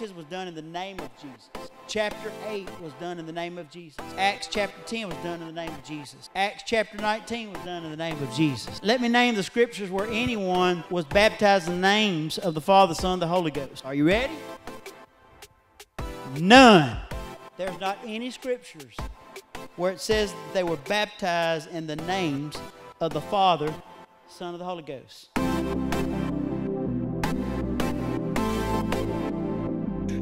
baptism was done in the name of Jesus. Chapter 8 was done in the name of Jesus. Acts chapter 10 was done in the name of Jesus. Acts chapter 19 was done in the name of Jesus. Let me name the scriptures where anyone was baptized in the names of the Father, Son, and the Holy Ghost. Are you ready? None. There's not any scriptures where it says they were baptized in the names of the Father, Son, and the Holy Ghost.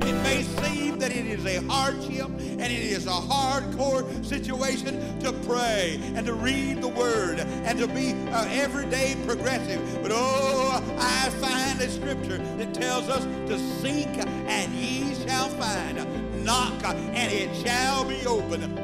It may seem that it is a hardship and it is a hardcore situation to pray and to read the Word and to be everyday progressive. But oh, I find a scripture that tells us to seek and ye shall find, knock and it shall be opened.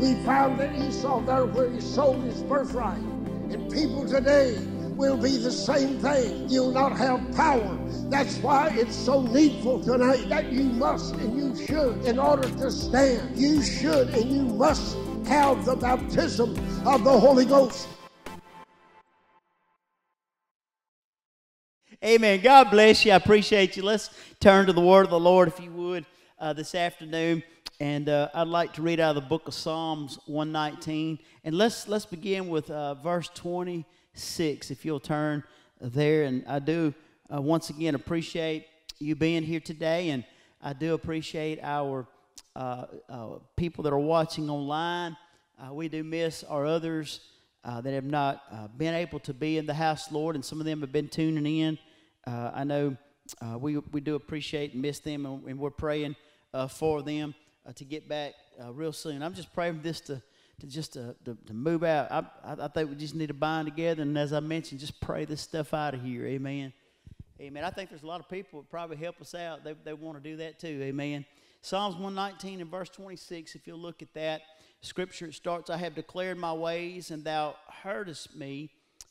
We found that Esau there where he sold his birthright. And people today will be the same thing. You'll not have power. That's why it's so needful tonight that you must and you should, in order to stand, you should and you must have the baptism of the Holy Ghost. Amen. God bless you. I appreciate you. Let's turn to the Word of the Lord, if you would, this afternoon. And I'd like to read out of the book of Psalms 119. And let's begin with verse 26, if you'll turn there. And I do, once again, appreciate you being here today. And I do appreciate our people that are watching online. We do miss our others that have not been able to be in the house, Lord. And some of them have been tuning in. I know we do appreciate and miss them. And we're praying for them. To get back real soon. I'm just praying for this to move out. I think we just need to bind together, and as I mentioned, just pray this stuff out of here. Amen. Amen. I think there's a lot of people that probably help us out. They want to do that too. Amen. Psalms 119 and verse 26, if you'll look at that scripture, it starts, I have declared my ways, and thou heardest me.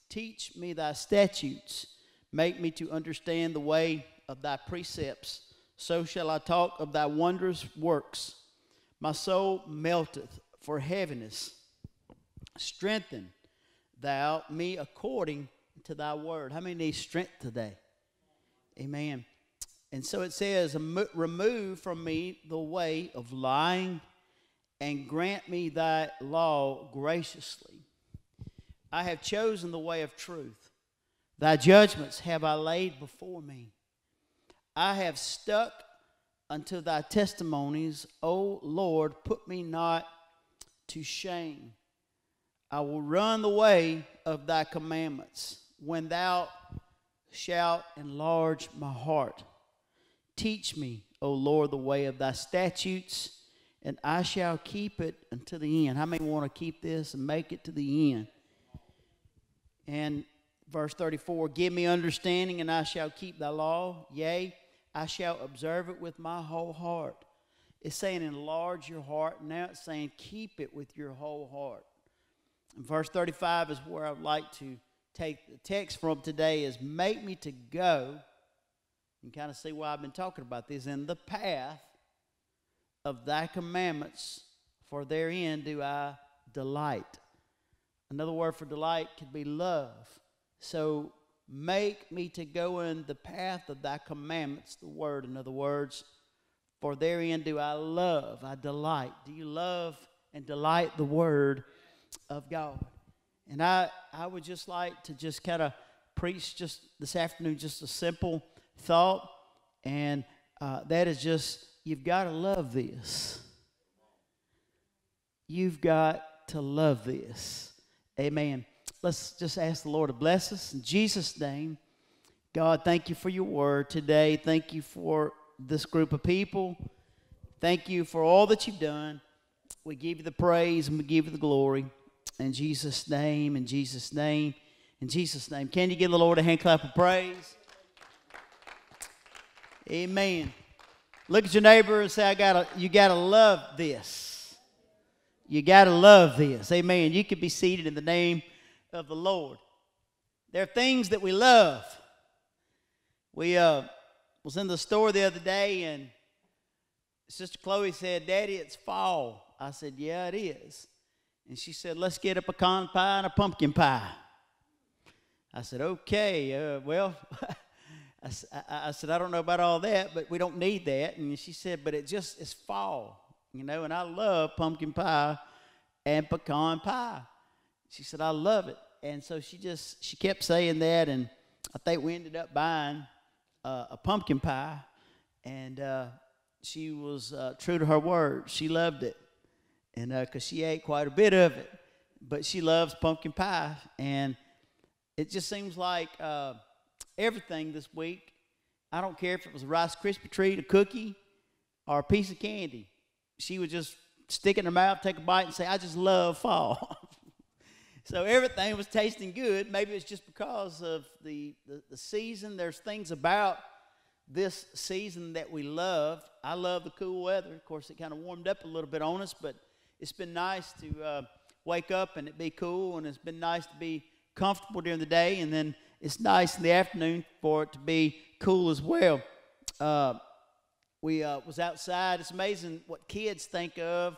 Teach me thy statutes. Make me to understand the way of thy precepts. So shall I talk of thy wondrous works. My soul melteth for heaviness. Strengthen thou me according to thy word. How many need strength today? Amen. And so it says, remove from me the way of lying and grant me thy law graciously. I have chosen the way of truth. Thy judgments have I laid before me. I have stuck unto thy testimonies, O Lord, put me not to shame. I will run the way of thy commandments when thou shalt enlarge my heart. Teach me, O Lord, the way of thy statutes, and I shall keep it until the end. How many want to keep this and make it to the end? And verse 34, give me understanding, and I shall keep thy law. Yea, I shall observe it with my whole heart. It's saying enlarge your heart. Now it's saying keep it with your whole heart. And verse 35 is where I'd like to take the text from today is make me to go, and kind of see why I've been talking about this, in the path of thy commandments, for therein do I delight. Another word for delight could be love. So make me to go in the path of thy commandments, the word, in other words, for therein do I love, I delight. Do you love and delight the word of God? And I would just like to just kind of preach just this afternoon just a simple thought, and that is just, you've got to love this. You've got to love this. Amen. Let's just ask the Lord to bless us. In Jesus' name, God, thank you for your word today. Thank you for this group of people. Thank you for all that you've done. We give you the praise and we give you the glory. In Jesus' name, in Jesus' name, in Jesus' name. Can you give the Lord a hand clap of praise? Amen. Look at your neighbor and say, you got to love this. You got to love this. Amen. You can be seated in the name of the Lord. There are things that we love. We was in the store the other day, and Sister Chloe said, Daddy, it's fall. I said, yeah, it is. And she said, let's get a pecan pie and a pumpkin pie. I said, okay, well, I said, I don't know about all that, but we don't need that. And she said, but it's fall, you know, and I love pumpkin pie and pecan pie. She said, I love it. And so she kept saying that, and I think we ended up buying a pumpkin pie, and she was true to her word. She loved it, and because she ate quite a bit of it, but she loves pumpkin pie. And it just seems like everything this week, I don't care if it was a Rice Krispie treat, a cookie, or a piece of candy, she would just stick it in her mouth, take a bite, and say, I just love fall. So everything was tasting good. Maybe it's just because of the season. There's things about this season that we love. I love the cool weather. Of course, it kind of warmed up a little bit on us, but it's been nice to wake up and it be cool, and it's been nice to be comfortable during the day, and then it's nice in the afternoon for it to be cool as well. We was outside. It's amazing what kids think of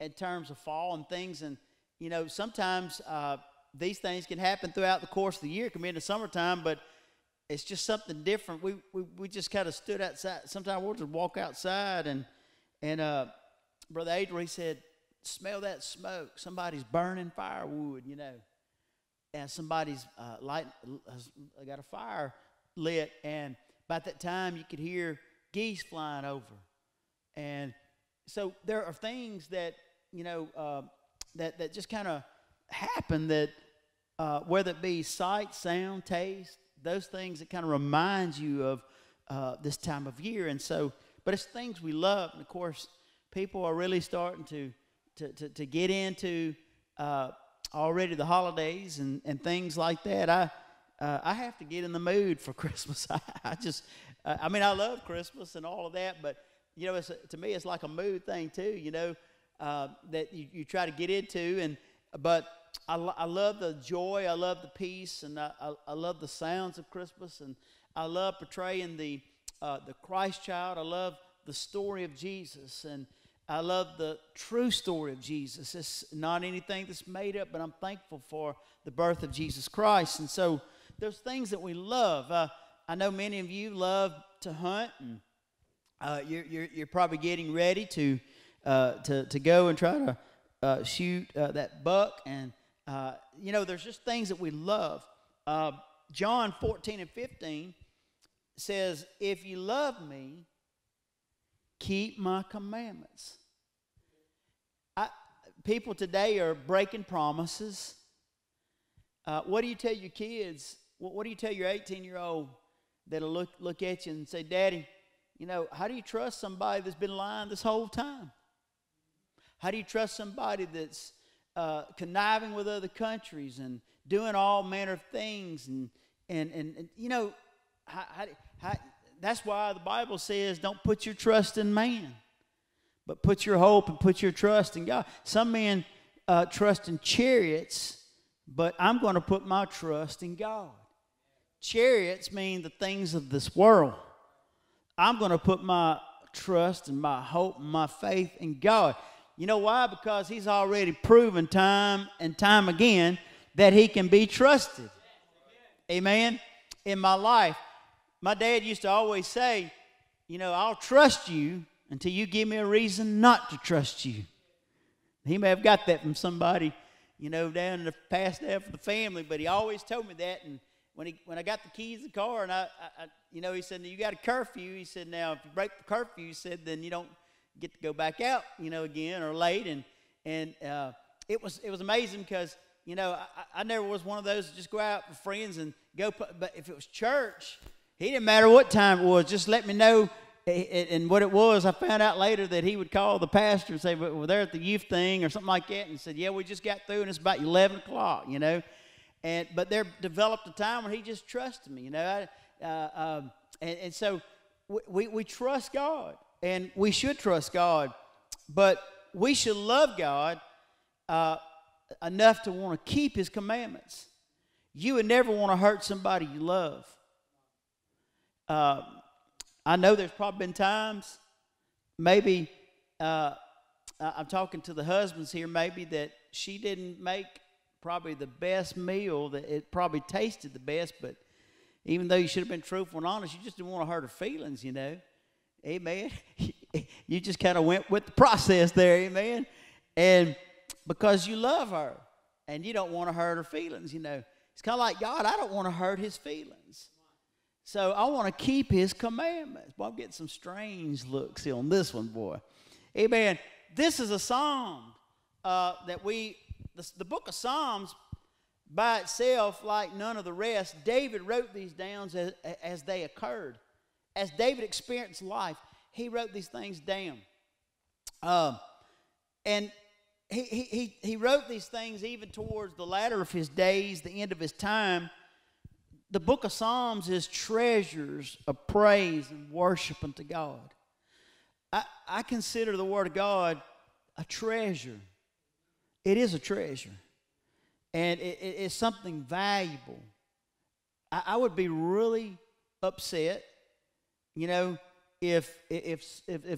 in terms of fall and things, and you know, sometimes these things can happen throughout the course of the year. It can be in the summertime, but it's just something different. We just kind of stood outside. Sometimes we'll just walk outside, and Brother Adrian, he said, smell that smoke. Somebody's burning firewood, you know. And somebody's got a fire lit. And by that time, you could hear geese flying over. And so there are things that, you know, that just kind of happen, that whether it be sight, sound, taste, those things that kind of reminds you of this time of year. And so, but it's things we love. And of course, people are really starting to get into already the holidays and things like that. I have to get in the mood for Christmas. I mean, I love Christmas and all of that, but you know, to me, it's like a mood thing too, you know. That you try to get into, but I love the joy, I love the peace, and I love the sounds of Christmas, and I love portraying the Christ child. I love the story of Jesus, and I love the true story of Jesus. It's not anything that's made up, but I'm thankful for the birth of Jesus Christ. And so there's things that we love. I know many of you love to hunt, and you're probably getting ready to go and try to shoot that buck. And, you know, there's just things that we love. John 14 and 15 says, if you love me, keep my commandments. People today are breaking promises. What do you tell your kids? What do you tell your 18-year-old that'll look at you and say, Daddy, you know, how do you trust somebody that's been lying this whole time? How do you trust somebody that's conniving with other countries and doing all manner of things? And you know, that's why the Bible says don't put your trust in man, but put your hope and put your trust in God. Some men trust in chariots, but I'm going to put my trust in God. Chariots mean the things of this world. I'm going to put my trust and my hope and my faith in God. You know why? Because he's already proven time and time again that he can be trusted. Amen? In my life, my dad used to always say, you know, I'll trust you until you give me a reason not to trust you. He may have got that from somebody, you know, down in the past there for the family, but he always told me that. And when I got the keys of the car, and I you know, he said, you got a curfew. He said, now, if you break the curfew, he said, then you don't get to go back out, you know, again or late. And it was amazing because, you know, I never was one of those to just go out with friends and go. But if it was church, he didn't matter what time it was. Just let me know. And what it was, I found out later that he would call the pastor and say, well, we're there at the youth thing or something like that. And said, yeah, we just got through and it's about 11 o'clock, you know. But there developed a time when he just trusted me, you know. And so we trust God. And we should trust God, but we should love God enough to want to keep his commandments. You would never want to hurt somebody you love. I know there's probably been times, maybe, I'm talking to the husbands here, maybe that she didn't make probably the best meal, that it probably tasted the best, but Even though you should have been truthful and honest, you just didn't want to hurt her feelings, you know. Amen. You just kind of went with the process there, amen. And because you love her and you don't want to hurt her feelings, you know. It's kind of like, God, I don't want to hurt his feelings. So I want to keep his commandments. Boy, I'm getting some strange looks here on this one, boy. Amen. This is a psalm that the book of Psalms by itself, like none of the rest, David wrote these down as they occurred. As David experienced life, he wrote these things down. And he wrote these things even towards the latter of his days, the end of his time. The book of Psalms is treasures of praise and worship unto God. I consider the Word of God a treasure. It is a treasure. And it's something valuable. I would be really upset, you know, if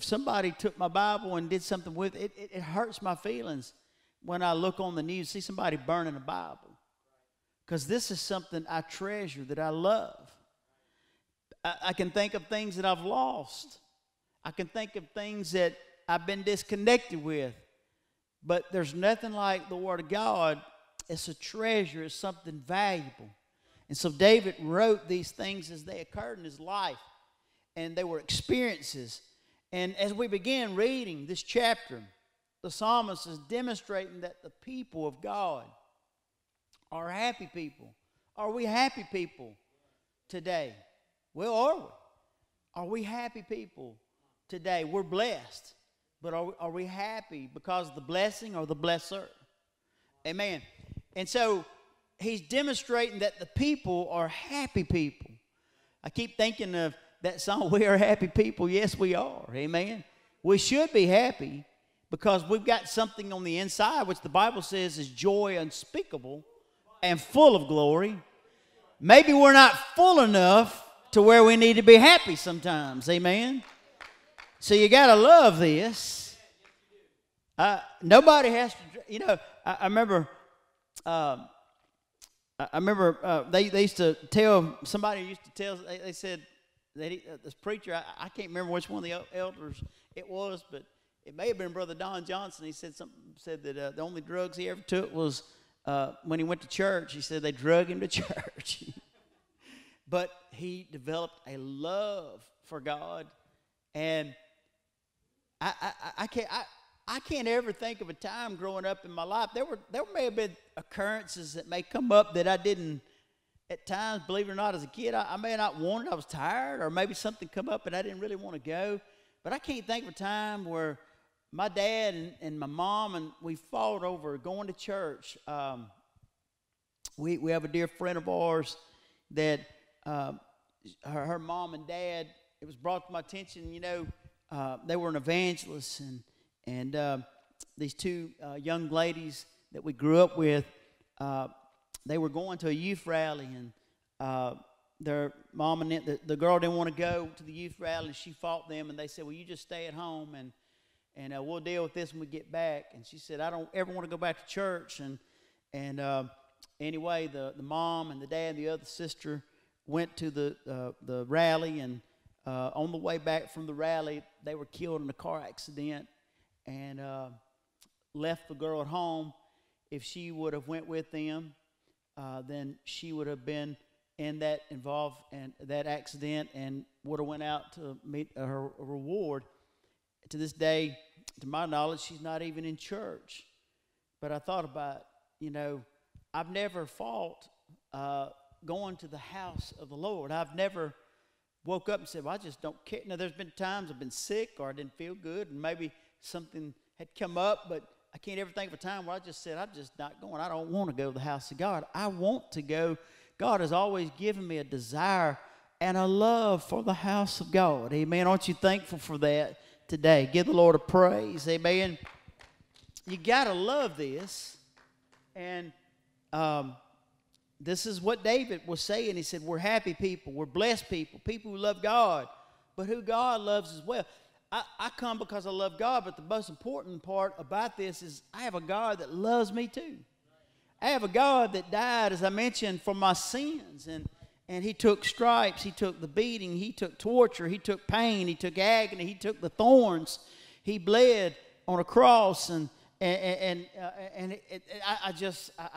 somebody took my Bible and did something with it. It hurts my feelings when I look on the news, see somebody burning a Bible. Because this is something I treasure, that I love. I can think of things that I've lost. I can think of things that I've been disconnected with. But there's nothing like the Word of God. It's a treasure. It's something valuable. And so David wrote these things as they occurred in his life. And they were experiences. And as we begin reading this chapter, the psalmist is demonstrating that the people of God are happy people. Are we happy people today? Well, are we? Are we happy people today? We're blessed. But are we happy because of the blessing or the blesser? Amen. And so he's demonstrating that the people are happy people. I keep thinking of that song, we are happy people. Yes, we are. Amen. We should be happy because we've got something on the inside, which the Bible says is joy unspeakable and full of glory. Maybe we're not full enough to where we need to be happy sometimes. Amen. So you got to love this. Nobody has to, you know, I remember they used to tell, somebody used to tell, they said, this preacher, I can't remember which one of the elders it was, but it may have been Brother Don Johnson. He said that the only drugs he ever took was when he went to church. He said they drug him to church. But he developed a love for God. And I can't ever think of a time growing up in my life. There may have been occurrences that may come up that I didn't, at times, believe it or not, as a kid, I may not want it. I was tired, or maybe something come up and I didn't really want to go. But I can't think of a time where my dad and my mom, and we fought over going to church. We have a dear friend of ours that her mom and dad, it was brought to my attention, you know, they were an evangelist, and these two young ladies that we grew up with, they were going to a youth rally, and their mom and the girl didn't want to go to the youth rally, and she fought them, and they said, well, you just stay at home, and we'll deal with this when we get back. And she said, I don't ever want to go back to church, and anyway, the mom and the dad and the other sister went to the rally, and on the way back from the rally, they were killed in a car accident, and left the girl at home. If she would have went with them, then she would have been involved in that accident and would have went out to meet her reward. To this day, to my knowledge, she's not even in church. But I thought about, you know, I've never fought going to the house of the Lord. I've never woke up and said, well, I just don't care. Now, there's been times I've been sick or I didn't feel good, and maybe something had come up, but I can't ever think of a time where I just said, I'm just not going. I don't want to go to the house of God. I want to go. God has always given me a desire and a love for the house of God. Amen. Aren't you thankful for that today? Give the Lord a praise. Amen. You got to love this. And this is what David was saying. He said, we're happy people. We're blessed people. People who love God, but who God loves as well. I come because I love God, but the most important part about this is I have a God that loves me too. I have a God that died, as I mentioned, for my sins, and, And he took stripes, he took the beating, he took torture, he took pain, he took agony, he took the thorns. He bled on a cross, I've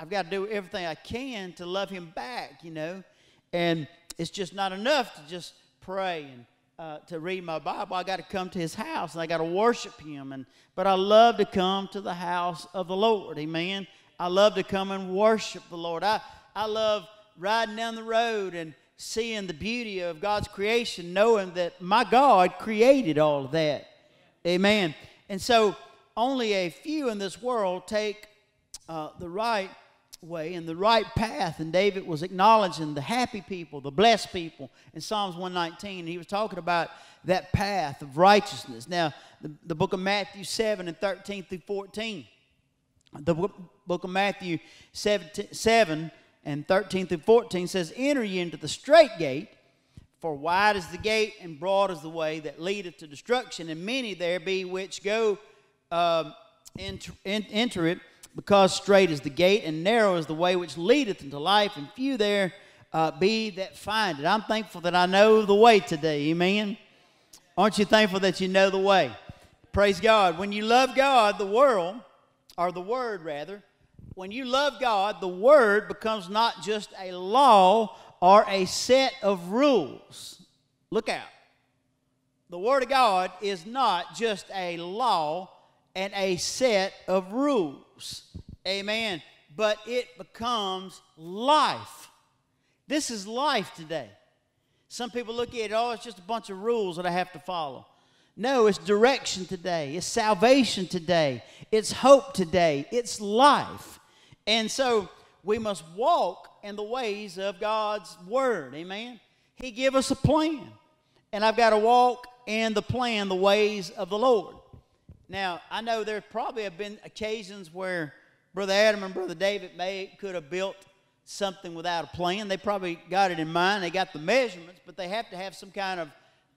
got to do everything I can to love him back, you know. And it's just not enough to just pray and to read my Bible. I got to come to his house and I got to worship him. But I love to come to the house of the Lord, amen. I love to come and worship the Lord. I love riding down the road and seeing the beauty of God's creation, knowing that my God created all of that. Amen. And so only a few in this world take the right way and the right path. And David was acknowledging the happy people, the blessed people in Psalms 119. And he was talking about that path of righteousness. Now, the book of Matthew 7 and 13 through 14. The book of Matthew 7 and 13 through 14 says, "Enter ye into the strait gate, for wide is the gate and broad is the way that leadeth to destruction, and many there be which go enter it, because strait is the gate and narrow is the way which leadeth into life, and few there be that find it." I'm thankful that I know the way today, amen? Aren't you thankful that you know the way? Praise God. When you love God, when you love God, the Word becomes not just a law or a set of rules. Look out. The Word of God is not just a law and a set of rules. Amen. But it becomes life. This is life today. Some people look at it, oh, it's just a bunch of rules that I have to follow. No, it's direction today. It's salvation today. It's hope today. It's life. And so we must walk in the ways of God's Word. Amen? He gave us a plan. And I've got to walk in the plan, the ways of the Lord. Now, I know there probably have been occasions where Brother Adam and Brother David could have built something without a plan. They probably got it in mind. They got the measurements, but they have to have some kind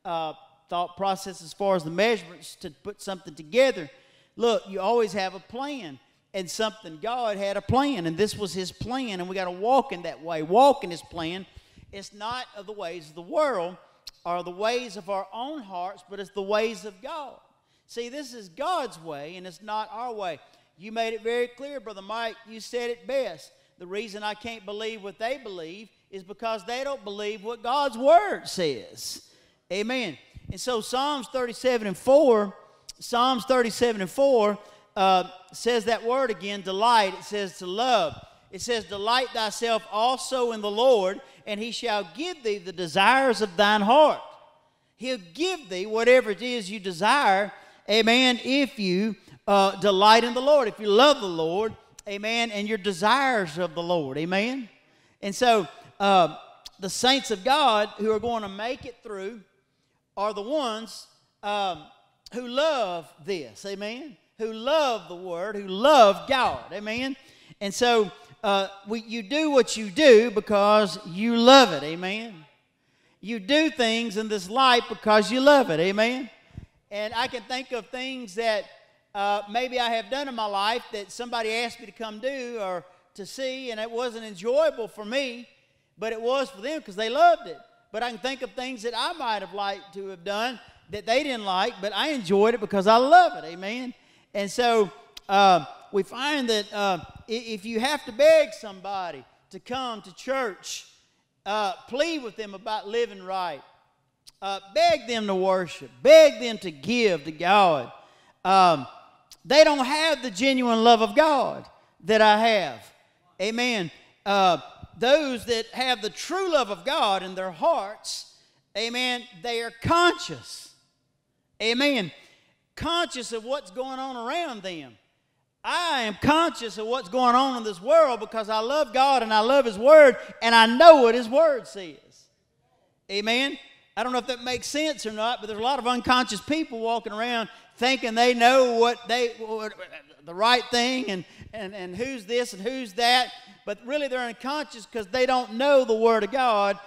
of thought process as far as the measurements to put something together. Look, you always have a plan and something. God had a plan, and this was his plan, and we got to walk in that way. Walk in his plan. It's not of the ways of the world or the ways of our own hearts, but it's the ways of God. See, this is God's way, and it's not our way. You made it very clear, Brother Mike. You said it best. The reason I can't believe what they believe is because they don't believe what God's Word says. Amen. And so Psalms 37 and 4 says that word again, delight. It says to love. It says, "Delight thyself also in the Lord, and he shall give thee the desires of thine heart." He'll give thee whatever it is you desire, amen, if you delight in the Lord, if you love the Lord, amen, and your desires of the Lord, amen. And so the saints of God who are going to make it through are the ones who love this, amen, who love the Word, who love God, amen. And so you do what you do because you love it, amen. You do things in this life because you love it, amen. And I can think of things that maybe I have done in my life that somebody asked me to come do or to see, and it wasn't enjoyable for me, but it was for them because they loved it. But I can think of things that I might have liked to have done that they didn't like, but I enjoyed it because I love it, amen? And so we find that if you have to beg somebody to come to church, plead with them about living right, beg them to worship, beg them to give to God, they don't have the genuine love of God that I have, amen? Those that have the true love of God in their hearts, amen, they are conscious, amen, conscious of what's going on around them. I am conscious of what's going on in this world because I love God and I love his Word and I know what his Word says, amen. I don't know if that makes sense or not, but there's a lot of unconscious people walking around thinking they know the right thing and who's this and who's that, but really they're unconscious because they don't know the Word of God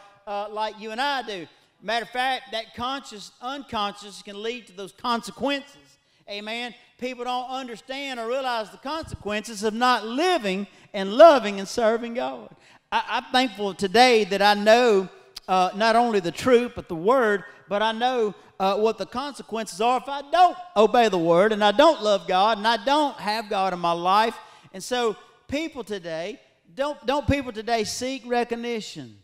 like you and I do. Matter of fact, that conscious, unconscious can lead to those consequences, amen? People don't understand or realize the consequences of not living and loving and serving God. I'm thankful today that I know not only the truth but the word, but I know what the consequences are if I don't obey the word and I don't love God and I don't have God in my life. And so people today, don't people today seek recognition?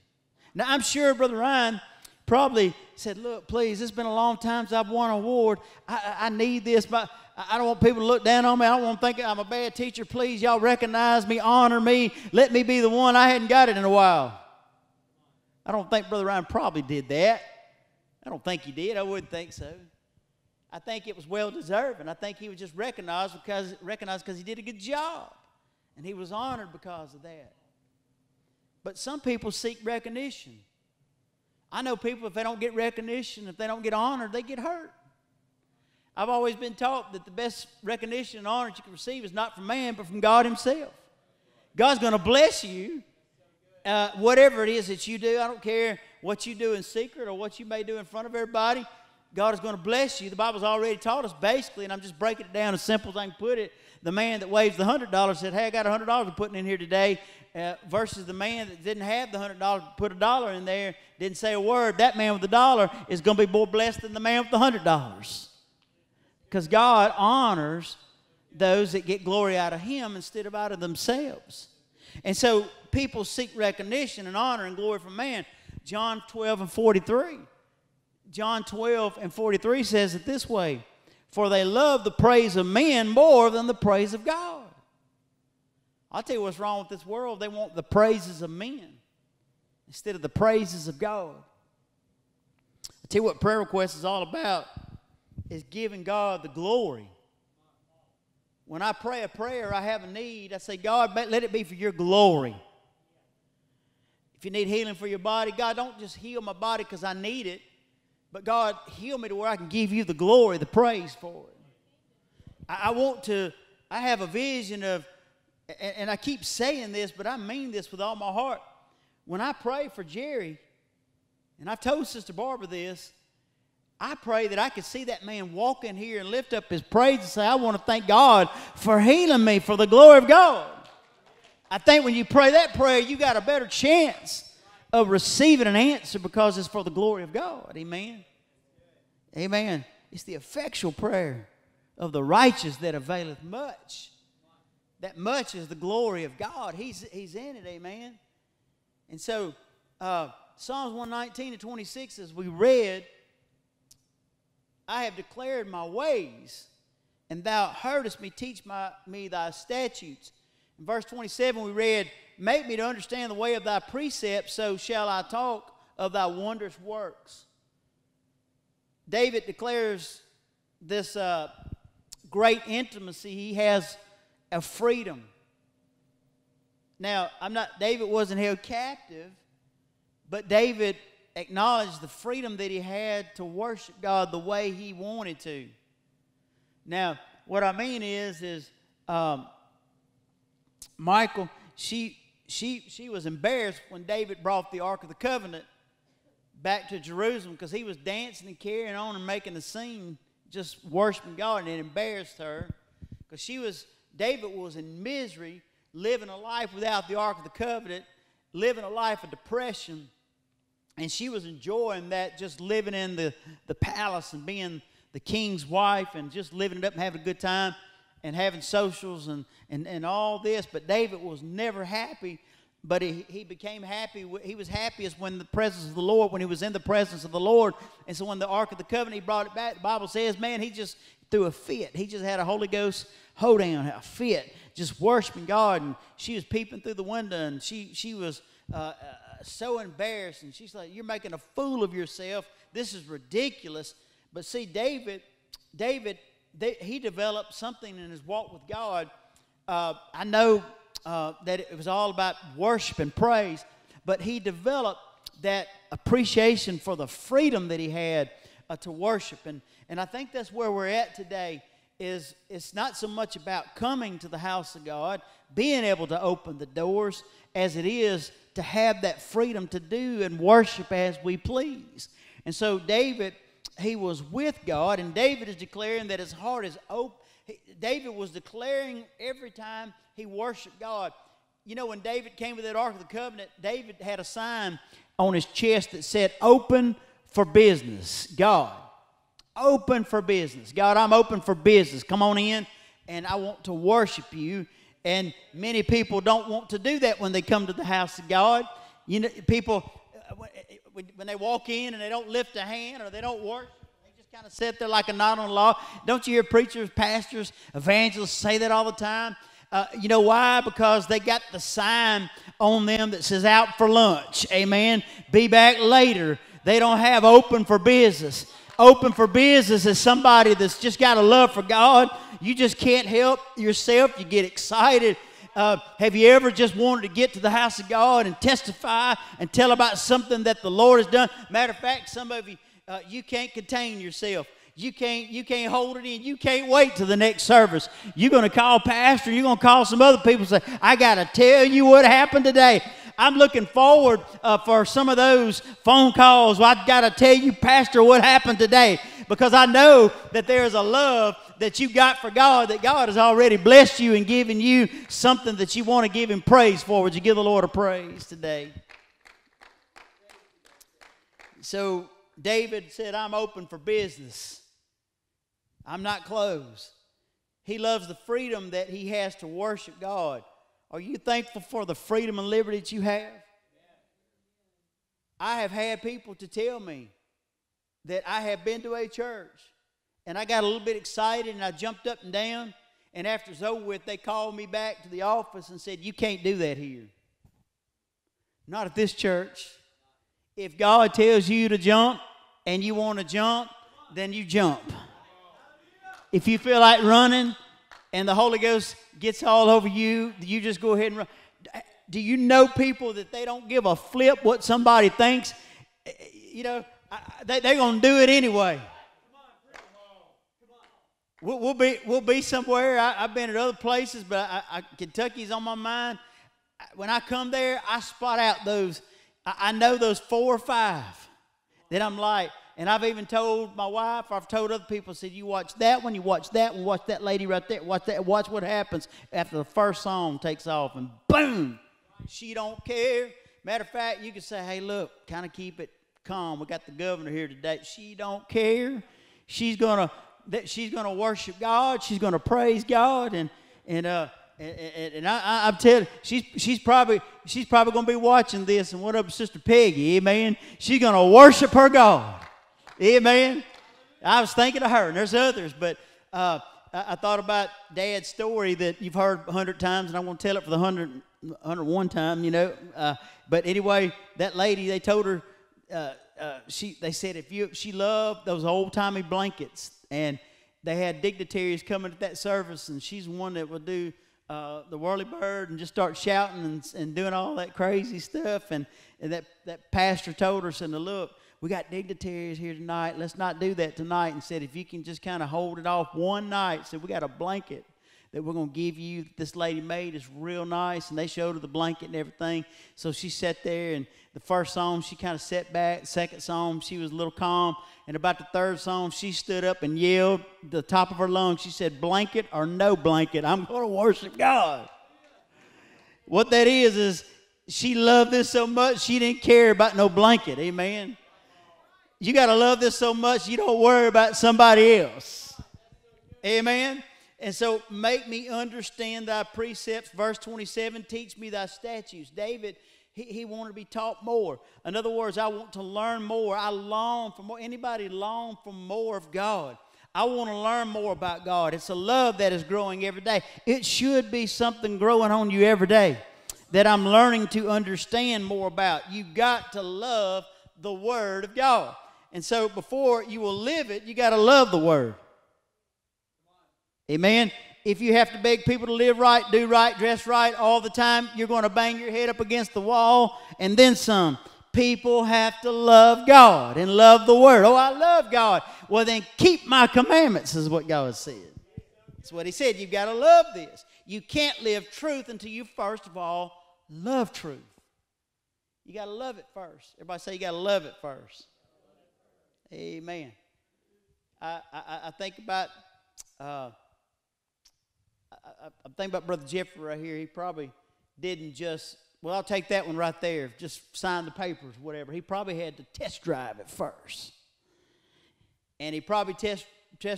Now, I'm sure Brother Ryan probably said, look, please, it's been a long time since I've won an award. I need this, but I don't want people to look down on me. I don't want them thinking I'm a bad teacher. Please, y'all recognize me, honor me. Let me be the one. I hadn't got it in a while. I don't think Brother Ryan probably did that. I don't think he did. I wouldn't think so. I think it was well-deserved, and I think he was just recognized because he did a good job, and he was honored because of that. But some people seek recognition. I know people, if they don't get recognition, if they don't get honored, they get hurt. I've always been taught that the best recognition and honor that you can receive is not from man, but from God himself. God's going to bless you, whatever it is that you do. I don't care what you do in secret or what you may do in front of everybody. God is going to bless you. The Bible's already taught us, basically, and I'm just breaking it down as simple as I can put it. The man that waves the $100 said, hey, I got $100 I'm putting in here today, versus the man that didn't have the $100, put a dollar in there, didn't say a word. That man with the dollar is going to be more blessed than the man with the $100. Because God honors those that get glory out of him instead of out of themselves. And so people seek recognition and honor and glory from man. John 12 and 43. John 12 and 43 says it this way, for they love the praise of men more than the praise of God. I'll tell you what's wrong with this world. They want the praises of men instead of the praises of God. I'll tell you what prayer request is all about, is giving God the glory. When I pray a prayer, I have a need. I say, God, let it be for your glory. If you need healing for your body, God, don't just heal my body because I need it. But God, heal me to where I can give you the glory, the praise for it. I have a vision of, and I keep saying this, but I mean this with all my heart. When I pray for Jerry, and I've told Sister Barbara this, I pray that I could see that man walk in here and lift up his praise and say, I want to thank God for healing me for the glory of God. I think when you pray that prayer, you got a better chance of receiving an answer because it's for the glory of God. Amen. Amen. It's the effectual prayer of the righteous that availeth much. That much is the glory of God. He's in it. Amen. And so Psalms 119 and 26, as we read, I have declared my ways, and thou heardest me, teach me thy statutes. In verse 27 we read, make me to understand the way of thy precepts, so shall I talk of thy wondrous works. David declares this great intimacy. He has a freedom. Now, David wasn't held captive, but David acknowledged the freedom that he had to worship God the way he wanted to. Now, what I mean is Michal, she was embarrassed when David brought the Ark of the Covenant back to Jerusalem because he was dancing and carrying on and making a scene, just worshiping God, and it embarrassed her because David was in misery, living a life without the Ark of the Covenant, living a life of depression, and she was enjoying that, just living in the palace and being the king's wife and just living it up and having a good time and having socials and all this. But David was never happy, but he became happy. He was happiest when the presence of the Lord, when he was in the presence of the Lord. And so when the Ark of the Covenant, he brought it back, the Bible says, man, he just threw a fit. He just had a Holy Ghost hoedown, a fit, just worshiping God. And she was peeping through the window, and she was so embarrassed. And she's like, you're making a fool of yourself. This is ridiculous. But see, David, he developed something in his walk with God. I know that it was all about worship and praise, but he developed that appreciation for the freedom that he had to worship. And I think that's where we're at today, is it's not so much about coming to the house of God, being able to open the doors, as it is to have that freedom to do and worship as we please. And so David, he was with God, and David is declaring that his heart is open. David was declaring every time he worshiped God. You know, when David came with that Ark of the Covenant, David had a sign on his chest that said, "Open for business, God. Open for business. God, I'm open for business. Come on in, and I want to worship you." And many people don't want to do that when they come to the house of God. You know, people, when they walk in and they don't lift a hand or they don't worship, they just kind of sit there like a knot on the log. Don't you hear preachers, pastors, evangelists say that all the time? You know why? Because they got the sign on them that says out for lunch, amen, be back later. They don't have open for business. Open for business is somebody that's just got a love for God. You just can't help yourself. You get excited. Have you ever just wanted to get to the house of God and testify and tell about something that the Lord has done? Matter of fact, some of you, you can't contain yourself. You can't hold it in. You can't wait till the next service. You're going to call pastor. You're going to call some other people and say, "I got to tell you what happened today." I'm looking forward for some of those phone calls. "Well, I've got to tell you, Pastor, what happened today," because I know that there is a love that you got for God, that God has already blessed you and given you something that you want to give Him praise for. Would you give the Lord a praise today? So David said, "I'm open for business. I'm not closed." He loves the freedom that he has to worship God. Are you thankful for the freedom and liberty that you have? I have had people to tell me that I have been to a church and I got a little bit excited and I jumped up and down, and after it's over with, they called me back to the office and said, "You can't do that here. Not at this church. If God tells you to jump and you want to jump, then you jump. If you feel like running and the Holy Ghost gets all over you, you just go ahead and run." Do you know people that they don't give a flip what somebody thinks? You know, they're going to do it anyway. We'll be somewhere. I've been at other places, but Kentucky's on my mind. When I come there, I spot out those. I know those 4 or 5 that I'm like, and I've even told my wife, I've told other people, said, "You watch that one, you watch that one, watch that lady right there, watch that, watch what happens after the first song takes off," and boom, she don't care. Matter of fact, you can say, "Hey, look, kind of keep it calm. We got the governor here today." She don't care. She's gonna worship God. She's gonna praise God, and I'm telling you, she's probably gonna be watching this, and what up, Sister Peggy? Amen. She's gonna worship her God. Amen. I was thinking of her, and there's others, but I thought about Dad's story that you've heard 100 times, and I won't tell it for the 101 time, you know. But anyway, that lady, they told her, they said she loved those old-timey blankets, and they had dignitaries coming at that service, and she's one that would do the whirly bird and just start shouting and doing all that crazy stuff, and that pastor told her, said, "Look, we got dignitaries here tonight. Let's not do that tonight." And said, "If you can just kind of hold it off one night," said, "we got a blanket that we're going to give you that this lady made. It's real nice." And they showed her the blanket and everything. So she sat there, and the first song, she kind of sat back. The second song, she was a little calm. And about the third song, she stood up and yelled at the top of her lungs. She said, "Blanket or no blanket, I'm going to worship God." What that is she loved this so much, she didn't care about no blanket. Amen. You got to love this so much you don't worry about somebody else. Amen. And so, "Make me understand thy precepts." Verse 27, "Teach me thy statutes." David, he wanted to be taught more. In other words, I want to learn more. I long for more. Anybody long for more of God? I want to learn more about God. It's a love that is growing every day. It should be something growing on you every day that I'm learning to understand more about. You've got to love the Word of God. And so before you will live it, you got to love the Word. Amen. If you have to beg people to live right, do right, dress right all the time, you're going to bang your head up against the wall and then some. People have to love God and love the Word. "Oh, I love God." Well, then keep my commandments is what God said. That's what He said. You've got to love this. You can't live truth until you first of all love truth. You got to love it first. Everybody say you got to love it first. Amen. I think about I'm thinking about Brother Jeffrey right here. He probably didn't just well, I'll take that one right there. Just sign the papers, whatever. He probably had to test drive it first. And he probably test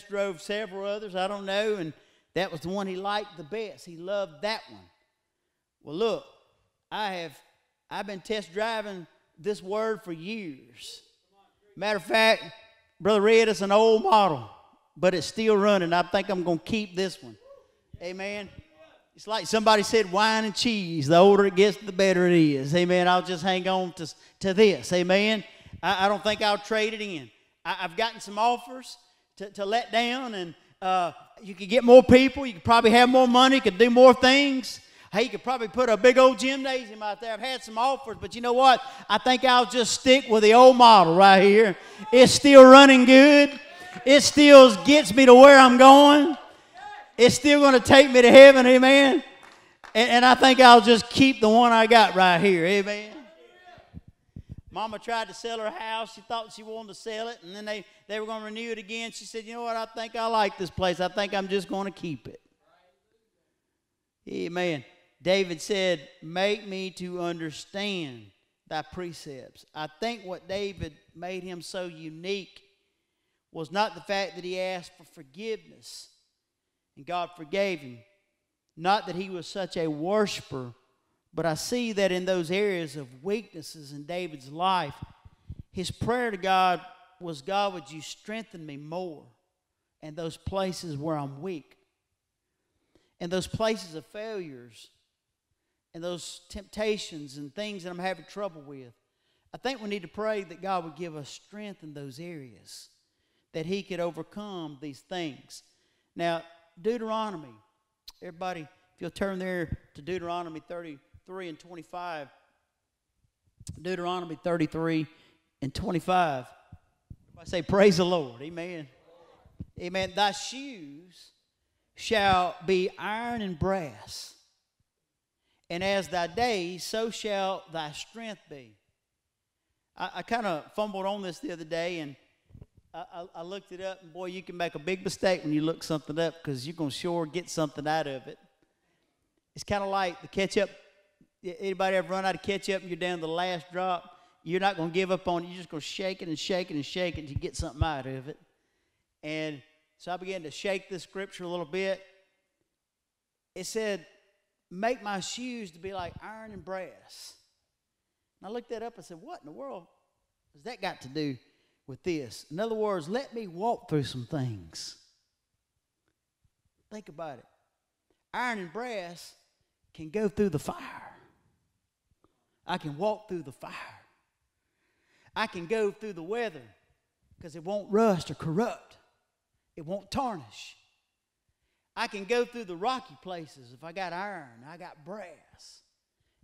drove several others, I don't know, and that was the one he liked the best. He loved that one. Well, look, I've been test driving this word for years. Matter of fact, Brother Red, it's an old model, but it's still running. I think I'm going to keep this one. Amen. It's like somebody said, wine and cheese. The older it gets, the better it is. Amen. I'll just hang on to this. Amen. I don't think I'll trade it in. I've gotten some offers to let down, and you could get more people. You could probably have more money. You could do more things. Hey, you could probably put a big old gymnasium out there. I've had some offers, but you know what? I think I'll just stick with the old model right here. It's still running good. It still gets me to where I'm going. It's still going to take me to heaven, amen? And I think I'll just keep the one I got right here, amen? Mama tried to sell her house. She thought she wanted to sell it, and then they were going to renew it again. She said, you know what? I think I like this place. I think I'm just going to keep it. Amen. David said, make me to understand thy precepts. I think what David made him so unique was not the fact that he asked for forgiveness and God forgave him. Not that he was such a worshiper, but I see that in those areas of weaknesses in David's life, his prayer to God was, God, would you strengthen me more in those places where I'm weak, and those places of failures, and those temptations and things that I'm having trouble with. I think we need to pray that God would give us strength in those areas, that he could overcome these things. Now, Deuteronomy, everybody, if you'll turn there to Deuteronomy 33 and 25. Deuteronomy 33 and 25. I say, praise the Lord. Amen. Amen. Thy shoes shall be iron and brass, and as thy days, so shall thy strength be. I kind of fumbled on this the other day, and I looked it up, and boy, you can make a big mistake when you look something up, because you're going to sure get something out of it. It's kind of like the ketchup. Anybody ever run out of ketchup and you're down to the last drop? You're not going to give up on it. You're just going to shake it and shake it and shake it until you get something out of it. And so I began to shake this scripture a little bit. It said, make my shoes to be like iron and brass. And I looked that up and said, what in the world has that got to do with this? In other words, let me walk through some things. Think about it. Iron and brass can go through the fire. I can walk through the fire. I can go through the weather because it won't rust or corrupt. It won't tarnish. I can go through the rocky places if I got iron, I got brass.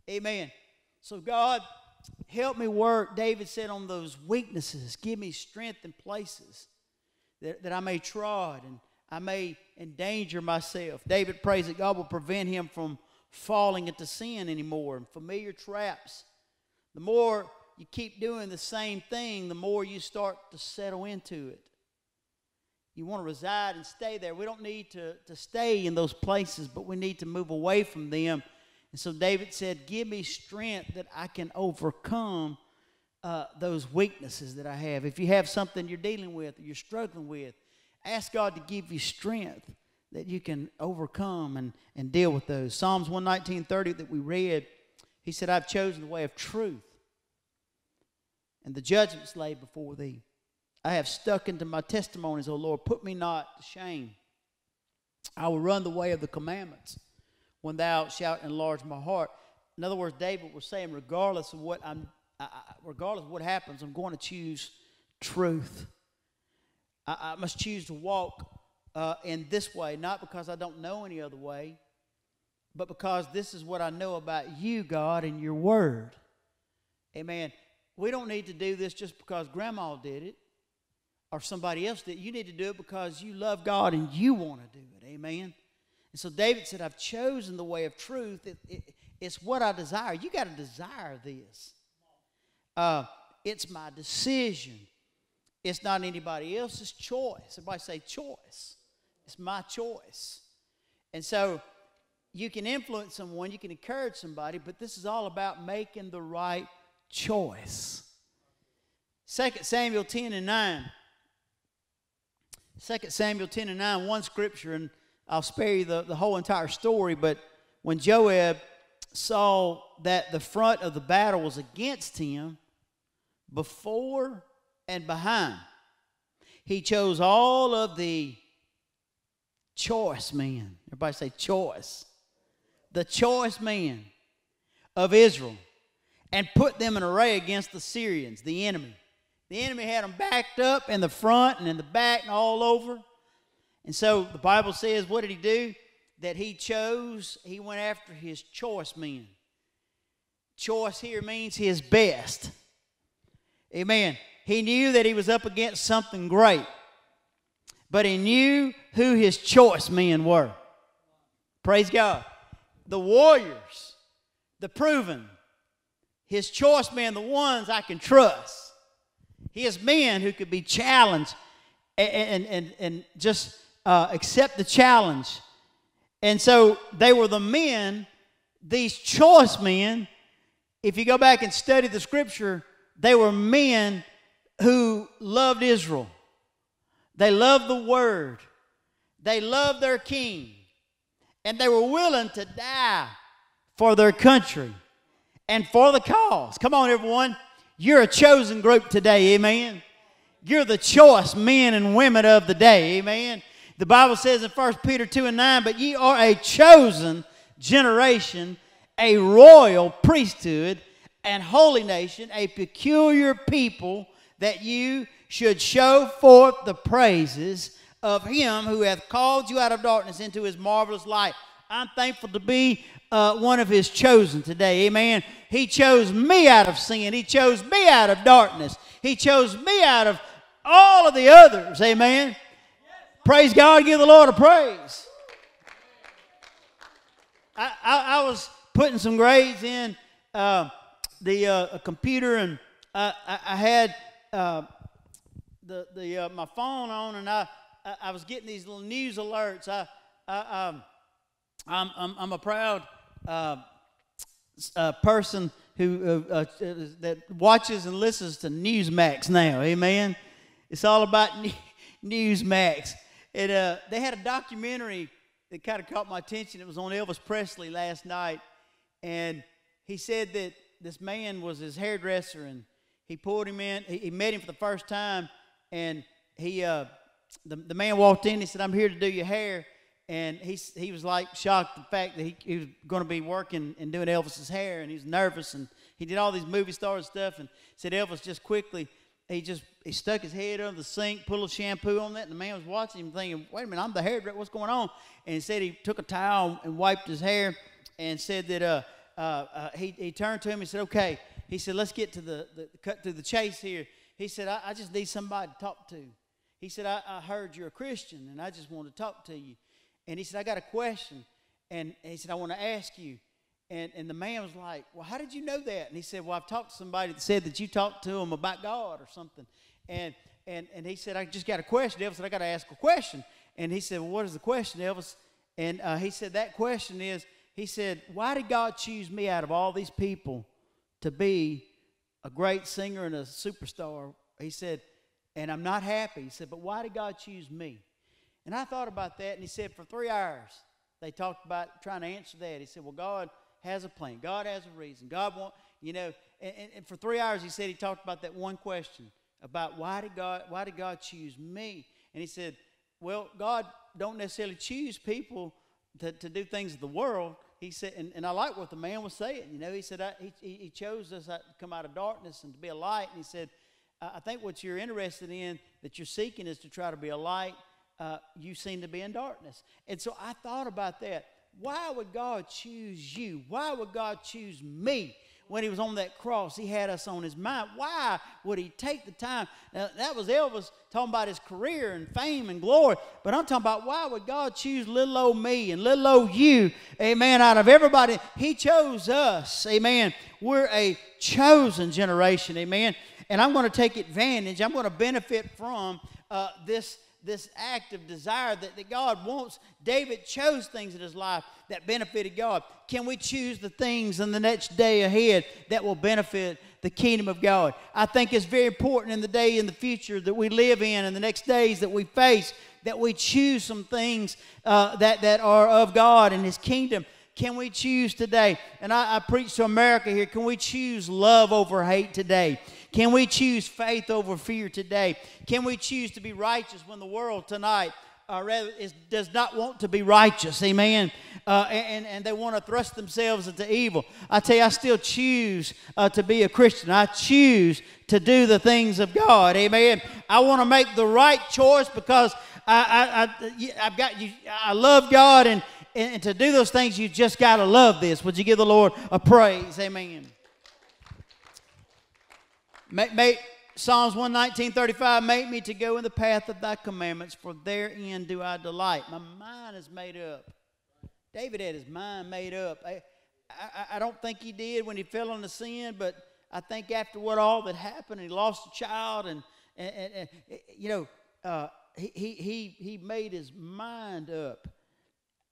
Amen. So God, help me work, David said, on those weaknesses. Give me strength in places that I may trod and I may endanger myself. David prays that God will prevent him from falling into sin anymore and familiar traps. The more you keep doing the same thing, the more you start to settle into it. You want to reside and stay there. We don't need to stay in those places, but we need to move away from them. And so David said, give me strength that I can overcome those weaknesses that I have. If you have something you're dealing with, or you're struggling with, ask God to give you strength that you can overcome and deal with those. Psalms 119:30 that we read, he said, I've chosen the way of truth, and the judgment's laid before thee. I have stuck into my testimonies, O Lord. Put me not to shame. I will run the way of the commandments when thou shalt enlarge my heart. In other words, David was saying, regardless of what happens, I'm going to choose truth. I must choose to walk in this way, not because I don't know any other way, but because this is what I know about you, God, and your word. Amen. We don't need to do this just because Grandma did it, or somebody else did. You need to do it because you love God and you want to do it. Amen. And so David said, I've chosen the way of truth. It's what I desire. You got to desire this. It's my decision. It's not anybody else's choice. Everybody say choice. It's my choice. And so You can influence someone, you can encourage somebody, but this is all about making the right choice. 2 Samuel 10 and 9. 2 Samuel 10 and 9, one scripture, and I'll spare you the whole entire story, but when Joab saw that the front of the battle was against him, before and behind, he chose all of the choice men. Everybody say choice. The choice men of Israel, and put them in array against the Syrians, the enemy. The enemy had them backed up in the front and in the back and all over. And so the Bible says, what did he do? That he went after his choice men. Choice here means his best. Amen. He knew that he was up against something great, but he knew who his choice men were. Praise God. The warriors, the proven, his choice men, the ones I can trust. His men who could be challenged and just accept the challenge. And so they were the men, these choice men. If you go back and study the scripture, they were men who loved Israel. They loved the word. They loved their king. And they were willing to die for their country and for the cause. Come on, everyone. You're a chosen group today, amen. You're the choice men and women of the day, amen. The Bible says in 1 Peter 2 and 9, but ye are a chosen generation, a royal priesthood, and holy nation, a peculiar people, that you should show forth the praises of him who hath called you out of darkness into his marvelous light. I'm thankful to be one of his chosen today, amen. He chose me out of sin. He chose me out of darkness. He chose me out of all of the others, amen. Praise God. Give the Lord a praise. I was putting some grades in a computer, and I had my phone on, and I was getting these little news alerts. I'm a proud person who that watches and listens to Newsmax now. Amen. It's all about Newsmax, and they had a documentary that kind of caught my attention. It was on Elvis Presley last night, and he said that this man was his hairdresser, and he pulled him in. He met him for the first time, and the man walked in. He said, "I'm here to do your hair," and he was like shocked at the fact that he was going to be working and doing Elvis's hair, and he was nervous, and he did all these movie star stuff, and said Elvis just quickly. He stuck his head under the sink, pulled a shampoo on that, and the man was watching him thinking, wait a minute, I'm the hairdresser, what's going on? And he said he took a towel and wiped his hair, and said that he turned to him and said, okay. He said, let's get to the cut to the chase here. He said, I just need somebody to talk to. He said, I heard you're a Christian, and I just wanted to talk to you. And he said, I got a question. And he said, I want to ask you. And the man was like, well, how did you know that? And he said, well, I've talked to somebody that said that you talked to them about God or something. And he said, I just got a question. Elvis said, I got to ask a question. And he said, well, what is the question, Elvis? And he said, that question is, he said, why did God choose me out of all these people to be a great singer and a superstar? He said, and I'm not happy. He said, but why did God choose me? And I thought about that, and he said, for 3 hours, they talked about trying to answer that. He said, well, God has a plan. God has a reason. God wants, you know, and for 3 hours he said he talked about that one question about why did God choose me? And he said, well, God don't necessarily choose people to do things of the world. He said, and I like what the man was saying. You know, he said, he chose us to come out of darkness and to be a light. And he said, I think what you're interested in, that you're seeking, is to try to be a light. You seem to be in darkness. And so I thought about that. Why would God choose you? Why would God choose me? When he was on that cross, he had us on his mind. Why would he take the time? Now, that was Elvis talking about his career and fame and glory. But I'm talking about, why would God choose little old me and little old you, amen, out of everybody? He chose us, amen. We're a chosen generation, amen. And I'm going to take advantage. I'm going to benefit from this this act of desire that God wants. David chose things in his life that benefited God. Can we choose the things in the next day ahead that will benefit the kingdom of God? I think it's very important in the day in the future that we live in the next days that we face, that we choose some things that are of God and his kingdom. Can we choose today? And I preach to America here. Can we choose love over hate today? Can we choose faith over fear today? Can we choose to be righteous when the world tonight does not want to be righteous? Amen. And they want to thrust themselves into evil. I tell you, I still choose to be a Christian. I choose to do the things of God. Amen. I want to make the right choice because I love God, and to do those things, you just got to love this. Would you give the Lord a praise? Amen. Psalms 119:35, make me to go in the path of thy commandments, for therein do I delight. My mind is made up. David had his mind made up. I don't think he did when he fell into sin, but I think after what all that happened, he lost a child, and you know, he made his mind up.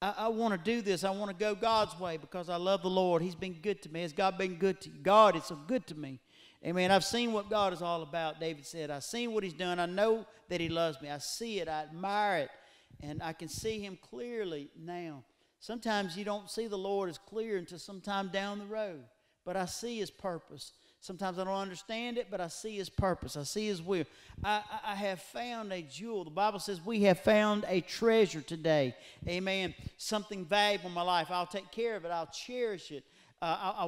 I want to do this. I want to go God's way because I love the Lord. He's been good to me. Has God been good to you? God is so good to me. Amen. I've seen what God is all about, David said. I've seen what he's done. I know that he loves me. I see it. I admire it. And I can see him clearly now. Sometimes you don't see the Lord as clear until sometime down the road. But I see his purpose. Sometimes I don't understand it, but I see his purpose. I see his will. I have found a jewel. The Bible says we have found a treasure today. Amen. Something valuable in my life. I'll take care of it. I'll cherish it. I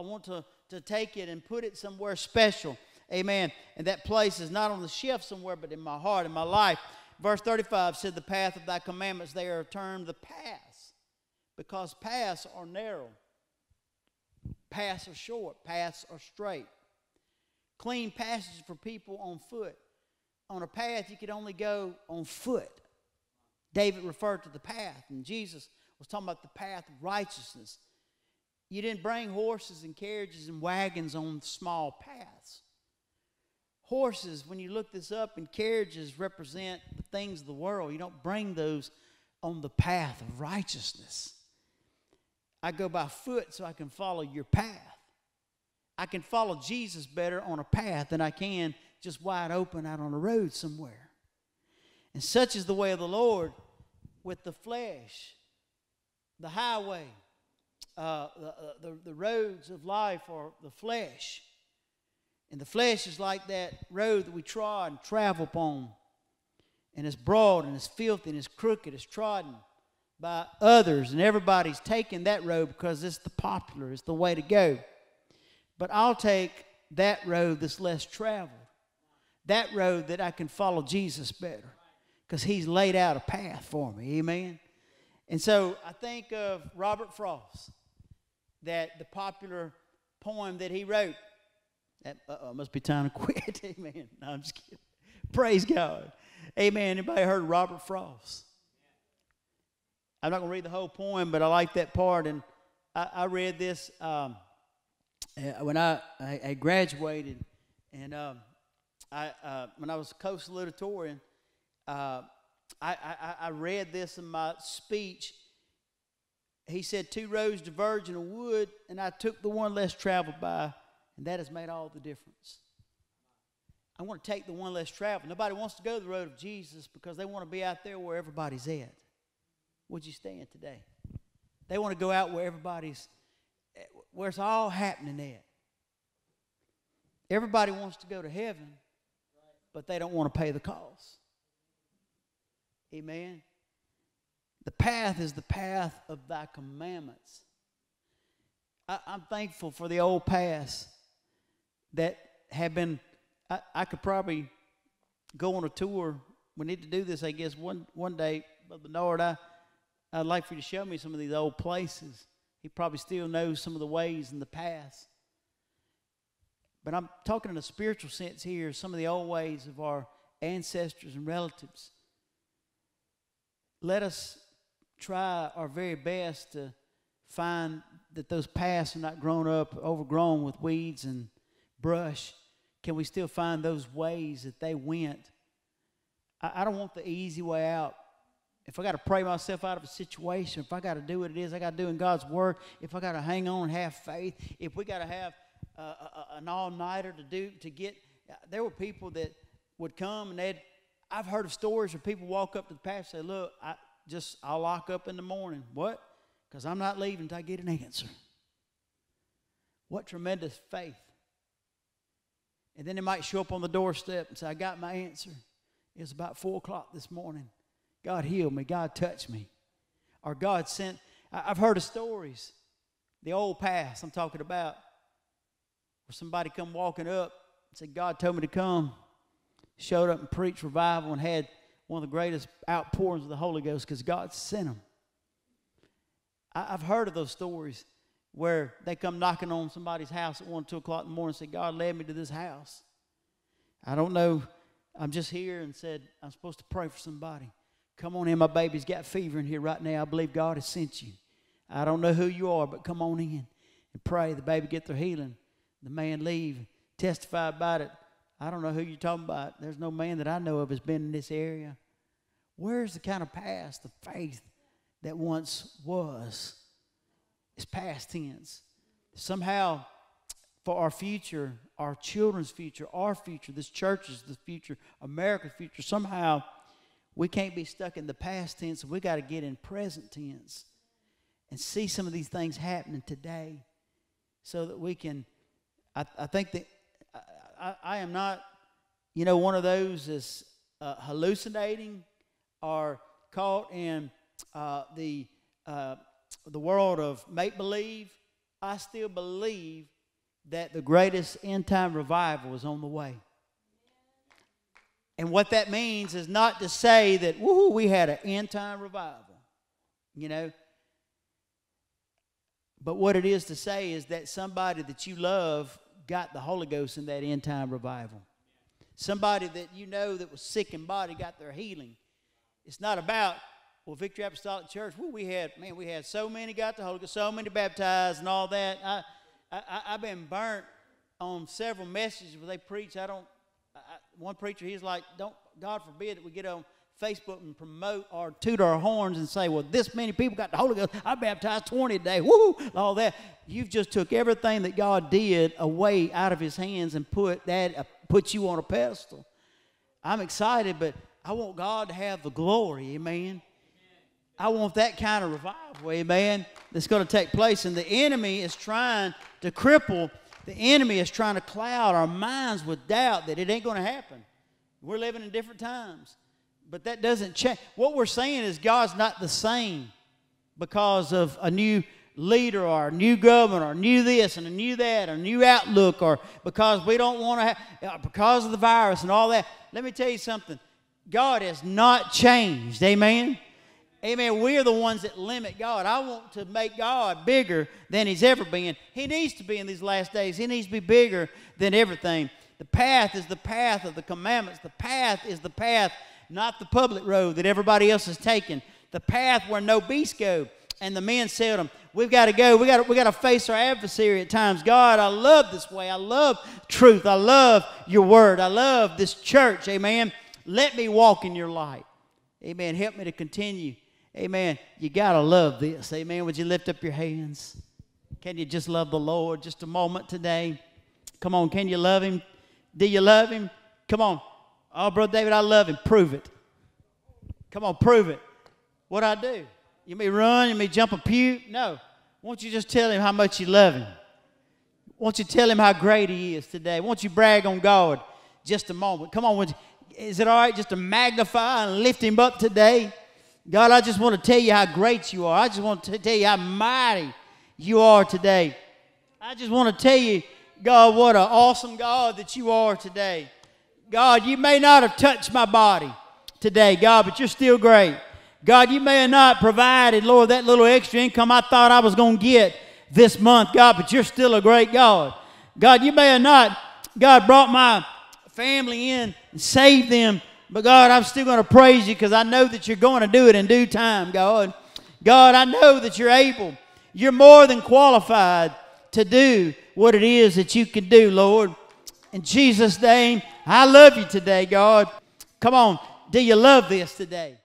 want to take it and put it somewhere special. Amen. And that place is not on the shelf somewhere, but in my heart, in my life. Verse 35 said, the path of thy commandments, they are termed the paths, because paths are narrow. Paths are short. Paths are straight. Clean passages for people on foot. On a path, you could only go on foot. David referred to the path, and Jesus was talking about the path of righteousness. You didn't bring horses and carriages and wagons on small paths. Horses, when you look this up, and carriages represent the things of the world. You don't bring those on the path of righteousness. I go by foot so I can follow your path. I can follow Jesus better on a path than I can just wide open out on a road somewhere. And such is the way of the Lord with the flesh, the highway. The roads of life are the flesh. And the flesh is like that road that we trod and travel upon. And it's broad and it's filthy and it's crooked. It's trodden by others. And everybody's taking that road because it's the popular. It's the way to go. But I'll take that road that's less traveled. That road that I can follow Jesus better. Because he's laid out a path for me. Amen. And so I think of Robert Frost. That the popular poem that he wrote, must be time to quit, amen. No, I'm just kidding. Praise God. Amen. Anybody heard of Robert Frost? I'm not going to read the whole poem, but I like that part. And I read this when I graduated. And when I was co-salutatorian, I read this in my speech. He said, two roads diverge in a wood, and I took the one less traveled by, and that has made all the difference. I want to take the one less traveled. Nobody wants to go the road of Jesus because they want to be out there where everybody's at. Would you stand today? They want to go out where everybody's, where it's all happening at. Everybody wants to go to heaven, but they don't want to pay the cost. Amen. The path is the path of thy commandments. I'm thankful for the old paths that have been, I could probably go on a tour. We need to do this, I guess, one day. Brother Bernard, I'd like for you to show me some of these old places. He probably still knows some of the ways and the paths. But I'm talking in a spiritual sense here, some of the old ways of our ancestors and relatives. Let us try our very best to find that those paths are not grown up, overgrown with weeds and brush. Can we still find those ways that they went I don't want the easy way out. If I got to pray myself out of a situation, if I got to do what it is I got to do in God's Word, if I got to hang on and have faith, if we got to have an all-nighter to get, there were people that would come and they'd, I've heard of stories where people walk up to the pastor and say, look, I'll lock up in the morning. What? Because I'm not leaving until I get an answer. What tremendous faith. And then they might show up on the doorstep and say, I got my answer. It was about 4 o'clock this morning. God healed me. God touched me. Or God sent. I've heard of stories, the old past I'm talking about, where somebody come walking up and said, God told me to come. Showed up and preached revival and had one of the greatest outpourings of the Holy Ghost because God sent them. I've heard of those stories where they come knocking on somebody's house at 1 or 2 o'clock in the morning and say, God led me to this house. I don't know. I'm just here and said, I'm supposed to pray for somebody. Come on in. My baby's got fever in here right now. I believe God has sent you. I don't know who you are, but come on in and pray. The baby get their healing. The man leave, testify about it. I don't know who you're talking about. There's no man that I know of has been in this area. Where's the kind of past, the faith that once was? It's past tense. Somehow, for our future, our children's future, our future, this church's the future, America's future, somehow we can't be stuck in the past tense. We got to get in present tense and see some of these things happening today so that we can, I think that, I am not, you know, one of those that's hallucinating or caught in the world of make-believe. I still believe that the greatest end-time revival is on the way. And what that means is not to say that, woohoo, we had an end-time revival, you know. But what it is to say is that somebody that you love got the Holy Ghost in that end-time revival. Somebody that you know that was sick in body got their healing. It's not about, well, Victory Apostolic Church, well, we had so many got the Holy Ghost, so many baptized and all that. I've been burnt on several messages where they preach. One preacher, he's like, don't, God forbid that we get on Facebook and promote or toot our horns and say, well, this many people got the Holy Ghost. I baptized 20 today. Woo! All that. You've just took everything that God did away out of his hands and put you on a pedestal. I'm excited, but I want God to have the glory. Amen. I want that kind of revival. Amen. That's going to take place. And the enemy is trying to cripple. The enemy is trying to cloud our minds with doubt that it ain't going to happen. We're living in different times. But that doesn't change. What we're saying is God's not the same because of a new leader or a new government or a new this and a new that or a new outlook or because we don't want to have, because of the virus and all that. Let me tell you something. God has not changed. Amen? Amen. We are the ones that limit God. I want to make God bigger than he's ever been. He needs to be in these last days. He needs to be bigger than everything. The path is the path of the commandments. The path is the path. Not the public road that everybody else is taking. The path where no beasts go. And the men seldom. We've got to go. We've got to face our adversary at times. God, I love this way. I love truth. I love your word. I love this church. Amen. Let me walk in your light. Amen. Help me to continue. Amen. You got to love this. Amen. Would you lift up your hands? Can you just love the Lord just a moment today? Come on. Can you love him? Do you love him? Come on. Oh, Brother David, I love him. Prove it. Come on, prove it. What I do? You may run, you may jump a pew. No. Won't you just tell him how much you love him? Won't you tell him how great he is today? Won't you brag on God just a moment? Come on, is it all right just to magnify and lift him up today? God, I just want to tell you how great you are. I just want to tell you how mighty you are today. I just want to tell you, God, what an awesome God that you are today. God, you may not have touched my body today, God, but you're still great. God, you may have not provided, Lord, that little extra income I thought I was going to get this month, God, but you're still a great God. God, you may have not, God, brought my family in and saved them, but God, I'm still going to praise you because I know that you're going to do it in due time, God. God, I know that you're able. You're more than qualified to do what it is that you can do, Lord. In Jesus' name, I love you today, God. Come on, Do you love this today?